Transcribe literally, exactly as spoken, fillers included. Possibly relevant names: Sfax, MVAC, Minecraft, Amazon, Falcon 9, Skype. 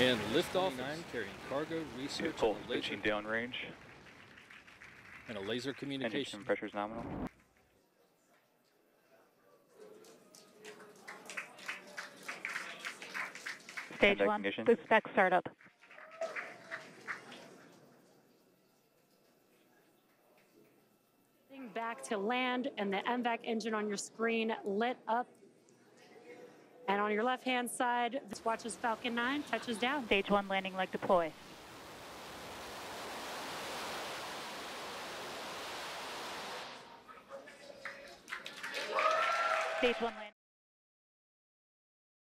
And liftoff nine carrying cargo, research, and a laser downrange, and a laser communication. Engine pressure is nominal. Stage one, boost back startup. Back to land, and the M VAC engine on your screen lit up. And on your left-hand side, this watches Falcon nine, touches down. Stage one landing leg deploy. Stage one landing.